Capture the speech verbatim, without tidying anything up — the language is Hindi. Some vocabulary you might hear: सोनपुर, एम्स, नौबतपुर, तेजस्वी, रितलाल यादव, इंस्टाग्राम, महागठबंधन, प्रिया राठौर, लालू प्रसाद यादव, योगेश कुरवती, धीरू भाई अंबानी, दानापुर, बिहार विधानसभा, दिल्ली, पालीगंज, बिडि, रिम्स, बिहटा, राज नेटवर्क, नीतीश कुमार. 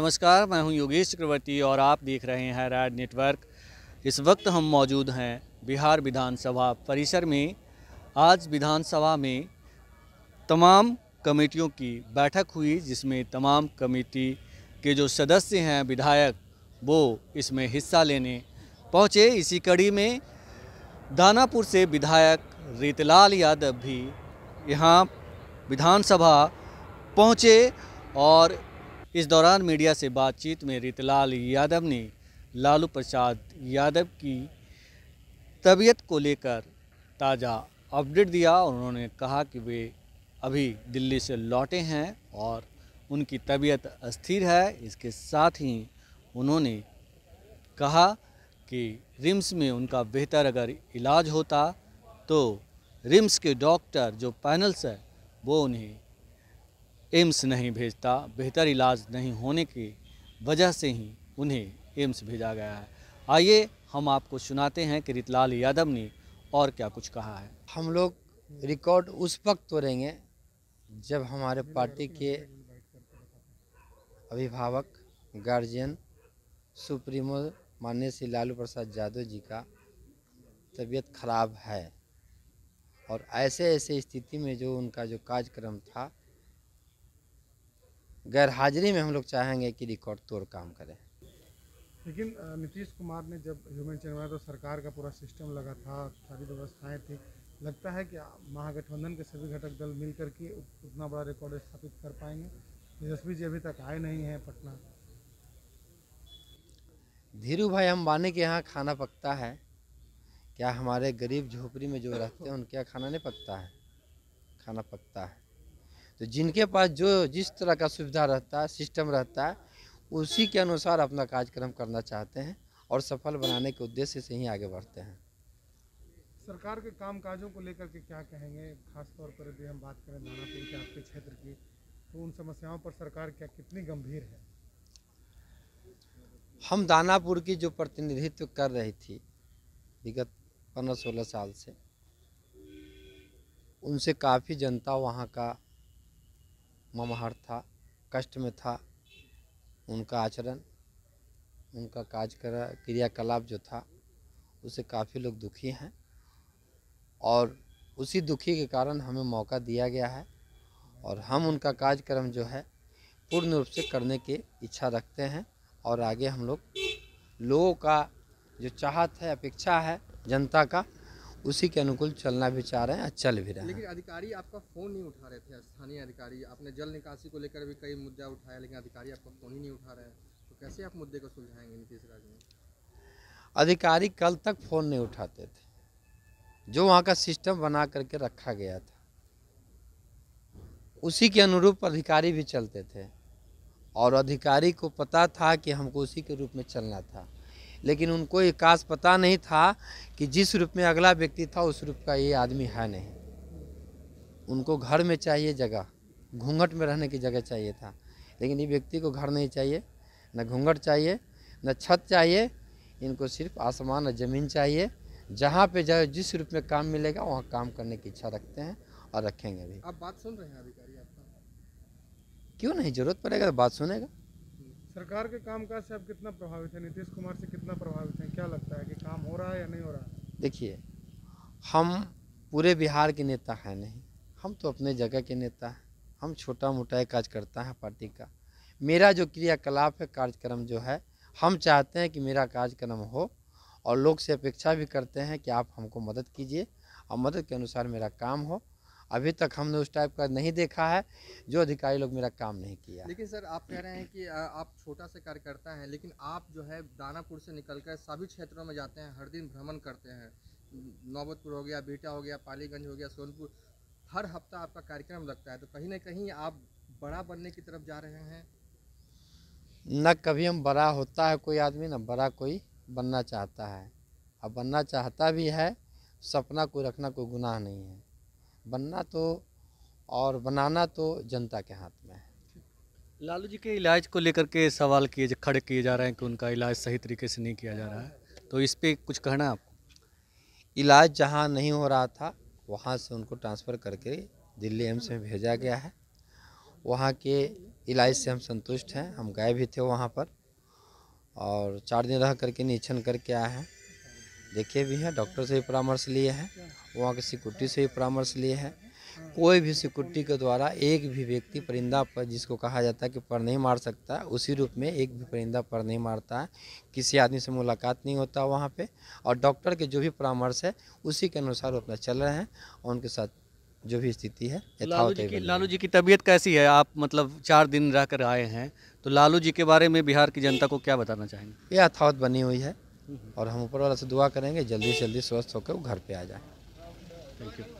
नमस्कार, मैं हूं योगेश कुरवती और आप देख रहे हैं राज नेटवर्क। इस वक्त हम मौजूद हैं बिहार विधानसभा परिसर में। आज विधानसभा में तमाम कमेटियों की बैठक हुई, जिसमें तमाम कमेटी के जो सदस्य हैं, विधायक, वो इसमें हिस्सा लेने पहुँचे। इसी कड़ी में दानापुर से विधायक रितलाल यादव भी यहाँ विधानसभा पहुँचे और इस दौरान मीडिया से बातचीत में रितलाल यादव ने लालू प्रसाद यादव की तबीयत को लेकर ताज़ा अपडेट दिया। उन्होंने कहा कि वे अभी दिल्ली से लौटे हैं और उनकी तबीयत अस्थिर है। इसके साथ ही उन्होंने कहा कि रिम्स में उनका बेहतर अगर इलाज होता तो रिम्स के डॉक्टर जो पैनल्स है वो उन्हें एम्स नहीं भेजता। बेहतर इलाज नहीं होने की वजह से ही उन्हें एम्स भेजा गया है। आइए हम आपको सुनाते हैं कि रितलाल यादव ने और क्या कुछ कहा है। हम लोग रिकॉर्ड उस वक्त तोड़ेंगे जब हमारे पार्टी के अभिभावक, गार्जियन, सुप्रीमो माननीय श्री लालू प्रसाद यादव जी का तबीयत खराब है और ऐसे ऐसे स्थिति में जो उनका जो कार्यक्रम था, गैर हाजिरी में हम लोग चाहेंगे कि रिकॉर्ड तोड़ काम करें। लेकिन नीतीश कुमार ने जब ह्यूमन चैन बनाया तो सरकार का पूरा सिस्टम लगा था, सारी व्यवस्थाएं थी। लगता है कि महागठबंधन के सभी घटक दल मिलकर के उतना बड़ा रिकॉर्ड स्थापित कर पाएंगे? तेजस्वी जी अभी तक आए नहीं हैं पटना। धीरू भाई अंबानी के यहाँ खाना पकता है, क्या हमारे गरीब झोपड़ी में जो रहते हैं उनके यहाँ खाना नहीं पकता है? खाना पकता है। तो जिनके पास जो जिस तरह का सुविधा रहता है, सिस्टम रहता है, उसी के अनुसार अपना कार्यक्रम करना चाहते हैं और सफल बनाने के उद्देश्य से ही आगे बढ़ते हैं। सरकार के कामकाजों को लेकर के क्या कहेंगे? खासतौर पर यदि हम बात करें दानापुर के आपके क्षेत्र की, तो उन समस्याओं पर सरकार क्या कितनी गंभीर है? हम दानापुर की जो प्रतिनिधित्व कर रही थी विगत पंद्रह सोलह साल से, उनसे काफ़ी जनता वहाँ का ममहार था, कष्ट में था। उनका आचरण, उनका काज क्रियाकलाप जो था उससे काफ़ी लोग दुखी हैं और उसी दुखी के कारण हमें मौका दिया गया है और हम उनका कार्यक्रम जो है पूर्ण रूप से करने की इच्छा रखते हैं और आगे हम लोग लोगों का जो चाहत है, अपेक्षा है जनता का, उसी के अनुकूल चलना भी चाह रहे हैं और चल भी रहे हैं। लेकिन अधिकारी आपका फ़ोन नहीं उठा रहे थे, स्थानीय अधिकारी। आपने जल निकासी को लेकर भी कई मुद्दा उठाया, लेकिन अधिकारी आपका फ़ोन ही नहीं उठा रहे हैं, तो कैसे आप मुद्दे को सुलझाएंगे नीतीश राज में? अधिकारी कल तक फ़ोन नहीं उठाते थे, जो वहाँ का सिस्टम बना करके रखा गया था उसी के अनुरूप अधिकारी भी चलते थे और अधिकारी को पता था कि हमको उसी के रूप में चलना था, लेकिन उनको ये खास पता नहीं था कि जिस रूप में अगला व्यक्ति था उस रूप का ये आदमी है नहीं। उनको घर में चाहिए जगह, घूंघट में रहने की जगह चाहिए था, लेकिन ये व्यक्ति को घर नहीं चाहिए, न घूंघट चाहिए, न छत चाहिए। इनको सिर्फ आसमान और ज़मीन चाहिए। जहाँ पे जाए, जिस रूप में काम मिलेगा वहाँ काम करने की इच्छा रखते हैं और रखेंगे भी। आप बात सुन रहे हैं अधिकारी आपका? क्यों नहीं, जरूरत पड़ेगा तो बात सुनेगा। सरकार के कामकाज से आप कितना प्रभावित हैं? नीतीश कुमार से कितना प्रभावित हैं? क्या लगता है कि काम हो रहा है या नहीं हो रहा है? देखिए, हम पूरे बिहार के नेता हैं नहीं, हम तो अपने जगह के नेता हैं। हम छोटा मोटा काज करता है पार्टी का। मेरा जो क्रियाकलाप है, कार्यक्रम जो है, हम चाहते हैं कि मेरा कार्यक्रम हो और लोग से अपेक्षा भी करते हैं कि आप हमको मदद कीजिए और मदद के अनुसार मेरा काम हो। अभी तक हमने उस टाइप का नहीं देखा है, जो अधिकारी लोग मेरा काम नहीं किया। लेकिन सर, आप कह रहे हैं कि आप छोटा से कार्यकर्ता हैं, लेकिन आप जो है दानापुर से निकलकर सभी क्षेत्रों में जाते हैं, हर दिन भ्रमण करते हैं। नौबतपुर हो गया, बिहटा हो गया, पालीगंज हो गया, सोनपुर, हर हफ्ता आपका कार्यक्रम लगता है, तो कहीं ना कहीं आप बड़ा बनने की तरफ जा रहे हैं। न कभी हम बड़ा होता है कोई आदमी, न बड़ा कोई बनना चाहता है। अब बनना चाहता भी है, सपना को रखना कोई गुनाह नहीं है। बनना तो और बनाना तो जनता के हाथ में है। लालू जी के इलाज को लेकर के सवाल किए खड़े किए जा रहे हैं कि उनका इलाज सही तरीके से नहीं किया जा रहा है, तो इस पर कुछ कहना है आपको? इलाज जहां नहीं हो रहा था वहां से उनको ट्रांसफ़र करके दिल्ली एम्स में भेजा गया है वहाँ के इलाज से हम संतुष्ट हैं। हम गए भी थे वहाँ पर और चार दिन रह करके निरीक्षण करके आए हैं, देखे भी हैं, डॉक्टर से भी परामर्श लिए हैं, वहाँ के सिक्योरिटी से भी परामर्श लिए हैं। कोई भी सिक्योरिटी के द्वारा एक भी व्यक्ति परिंदा पर, जिसको कहा जाता है कि पर नहीं मार सकता, उसी रूप में एक भी परिंदा पर नहीं मारता है, किसी आदमी से मुलाकात नहीं होता वहाँ पे, और डॉक्टर के जो भी परामर्श है उसी के अनुसार अपना चल रहे हैं और उनके साथ जो भी स्थिति है। लालू जी की लालू जी की तबीयत कैसी है? आप मतलब चार दिन रह कर आए हैं, तो लालू जी के बारे में बिहार की जनता को क्या बताना चाहेंगे? ये अथावत बनी हुई है और हम ऊपर वाला से दुआ करेंगे जल्दी से जल्दी स्वस्थ होकर वो घर पर आ जाए। Thank you.